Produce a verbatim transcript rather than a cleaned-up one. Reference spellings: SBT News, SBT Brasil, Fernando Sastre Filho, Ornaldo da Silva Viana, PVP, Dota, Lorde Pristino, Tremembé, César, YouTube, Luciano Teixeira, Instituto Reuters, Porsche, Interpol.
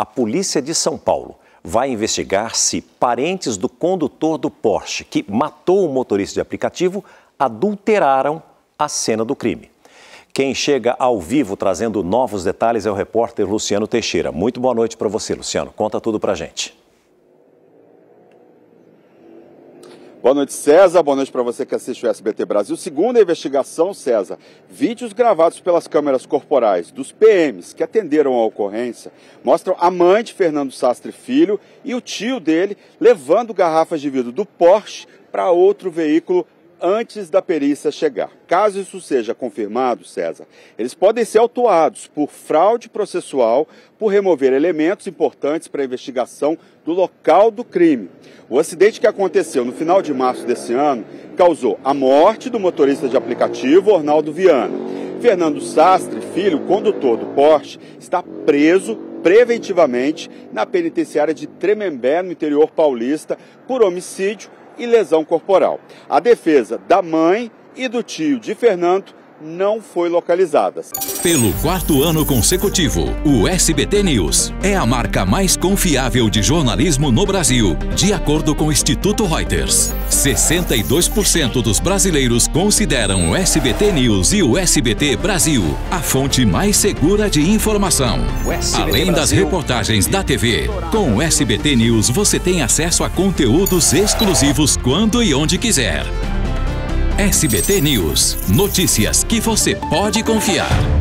a polícia de São Paulo vai investigar se parentes do condutor do Porsche, que matou o motorista de aplicativo, adulteraram a cena do crime. Quem chega ao vivo trazendo novos detalhes é o repórter Luciano Teixeira. Muito boa noite para você, Luciano. Conta tudo para a gente. Boa noite, César. Boa noite para você que assiste o S B T Brasil. Segundo a investigação, César, vídeos gravados pelas câmeras corporais dos P Ms que atenderam a ocorrência mostram a mãe de Fernando Sastre Filho e o tio dele levando garrafas de vidro do Porsche para outro veículo antes da perícia chegar. Caso isso seja confirmado, César, eles podem ser autuados por fraude processual, por remover elementos importantes para a investigação do local do crime. O acidente que aconteceu no final de março desse ano causou a morte do motorista de aplicativo Ornaldo Viana. Fernando Sastre Filho, condutor do Porsche, está preso preventivamente na penitenciária de Tremembé, no interior paulista, por homicídio e lesão corporal. A defesa da mãe e do tio de Fernando não foi localizada. Pelo quarto ano consecutivo, o S B T News é a marca mais confiável de jornalismo no Brasil, de acordo com o Instituto Reuters. sessenta e dois por cento dos brasileiros consideram o S B T News e o S B T Brasil a fonte mais segura de informação. Além das reportagens da T V, com o S B T News você tem acesso a conteúdos exclusivos quando e onde quiser. S B T News, notícias que você pode confiar.